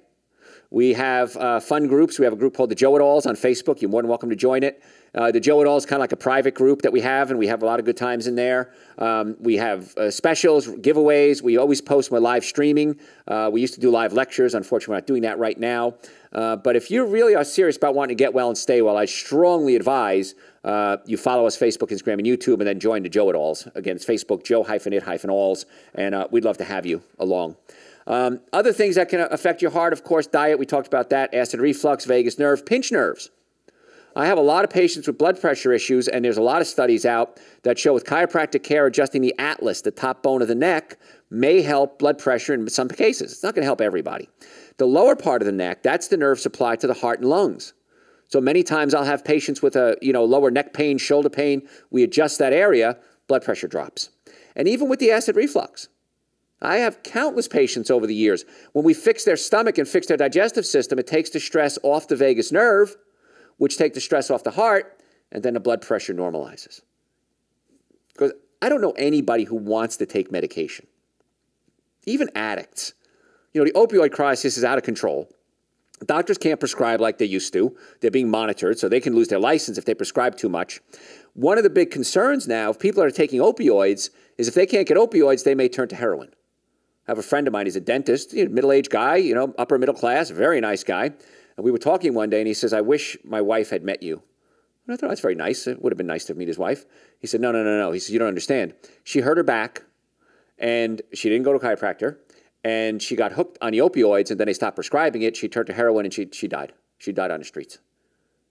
We have uh, fun groups. We have a group called the Joe It Alls on Facebook. You're more than welcome to join it. Uh, the Joe It Alls is kind of like a private group that we have, and we have a lot of good times in there. Um, we have uh, specials, giveaways. We always post when we're live streaming. Uh, we used to do live lectures. Unfortunately, we're not doing that right now. Uh, but if you really are serious about wanting to get well and stay well, I strongly advise uh, you follow us Facebook, Instagram, and YouTube, and then join the Joe It Alls. Again, it's Facebook, Joe-It-Alls, and uh, we'd love to have you along. Um, other things that can affect your heart, of course, diet. We talked about that. Acid reflux, vagus nerve, pinched nerves. I have a lot of patients with blood pressure issues, and there's a lot of studies out that show with chiropractic care, adjusting the atlas, the top bone of the neck, may help blood pressure in some cases. It's not going to help everybody. The lower part of the neck, that's the nerve supply to the heart and lungs. So many times I'll have patients with a, you know, lower neck pain, shoulder pain. We adjust that area, blood pressure drops. And even with the acid reflux. I have countless patients over the years. When we fix their stomach and fix their digestive system, it takes the stress off the vagus nerve, which takes the stress off the heart, and then the blood pressure normalizes. Because I don't know anybody who wants to take medication, even addicts. You know, the opioid crisis is out of control. Doctors can't prescribe like they used to. They're being monitored, so they can lose their license if they prescribe too much. One of the big concerns now, if people are taking opioids, is if they can't get opioids, they may turn to heroin. I have a friend of mine, he's a dentist, you know, middle-aged guy, you know, upper middle class, very nice guy. And we were talking one day, and he says, "I wish my wife had met you." And I thought, that's very nice. It would have been nice to meet his wife. He said, "No, no, no, no." He said, "You don't understand. She hurt her back, and she didn't go to a chiropractor. And she got hooked on the opioids, and then they stopped prescribing it. She turned to heroin, and she, she died. She died on the streets."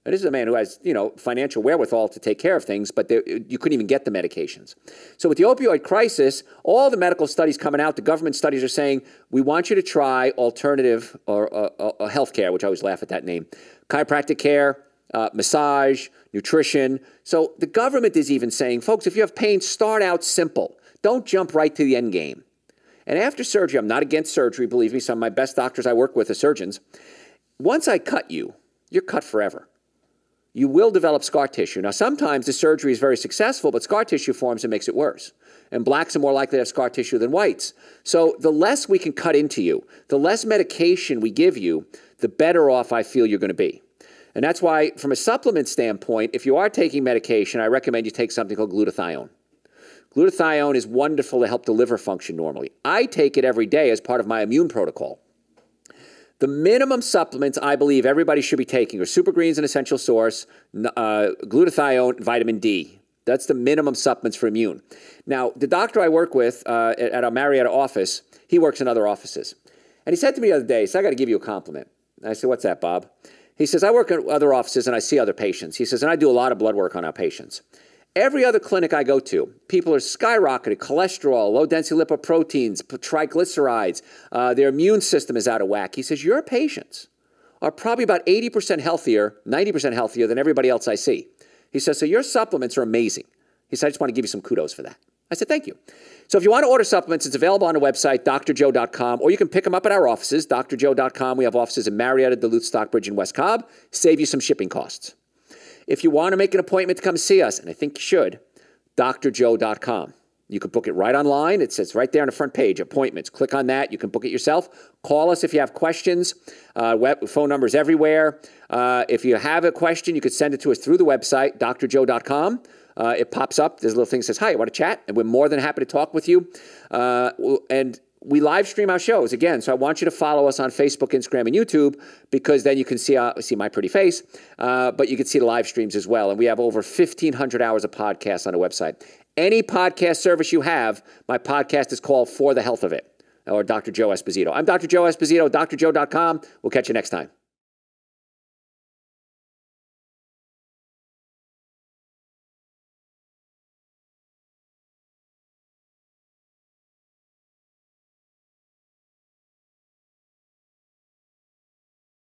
And this is a man who has, you know, financial wherewithal to take care of things, but they, you couldn't even get the medications. So with the opioid crisis, all the medical studies coming out, the government studies are saying, we want you to try alternative or uh, uh, health care, which I always laugh at that name, chiropractic care, uh, massage, nutrition. So the government is even saying, folks, if you have pain, start out simple. Don't jump right to the end game. And after surgery, I'm not against surgery, believe me, some of my best doctors I work with are surgeons. Once I cut you, you're cut forever. You will develop scar tissue. Now, sometimes the surgery is very successful, but scar tissue forms and makes it worse. And blacks are more likely to have scar tissue than whites. So the less we can cut into you, the less medication we give you, the better off I feel you're going to be. And that's why, from a supplement standpoint, if you are taking medication, I recommend you take something called glutathione. Glutathione is wonderful to help the liver function normally. I take it every day as part of my immune protocol. The minimum supplements I believe everybody should be taking are Supergreens and Essential Source, uh, glutathione, vitamin D. That's the minimum supplements for immune. Now, the doctor I work with uh, at our Marietta office, he works in other offices. And he said to me the other day, he said, "I got to give you a compliment." And I said, "What's that, Bob?" He says, "I work in other offices and I see other patients." He says, "And I do a lot of blood work on our patients. Every other clinic I go to, people are skyrocketed, cholesterol, low-density lipoproteins, triglycerides, uh, their immune system is out of whack." He says, "Your patients are probably about eighty percent healthier, ninety percent healthier than everybody else I see." He says, "So your supplements are amazing." He said, "I just want to give you some kudos for that." I said, "Thank you." So if you want to order supplements, it's available on the website, D R joe dot com, or you can pick them up at our offices, D R joe dot com. We have offices in Marietta, Duluth, Stockbridge, and West Cobb. Save you some shipping costs. If you want to make an appointment to come see us, and I think you should, D R joe dot com. You can book it right online. It says right there on the front page, appointments. Click on that. You can book it yourself. Call us if you have questions. Uh, web, phone numbers everywhere. Uh, if you have a question, you could send it to us through the website, D R joe dot com. Uh, it pops up. There's a little thing that says, "Hi, you want to chat?" And we're more than happy to talk with you. Uh, and we live stream our shows again, so I want you to follow us on Facebook, Instagram, and YouTube, because then you can see uh, see my pretty face, uh, but you can see the live streams as well. And we have over fifteen hundred hours of podcasts on the website. Any podcast service you have, my podcast is called For the Health of It, or Doctor Joe Esposito. I'm Doctor Joe Esposito, D R joe dot com. We'll catch you next time.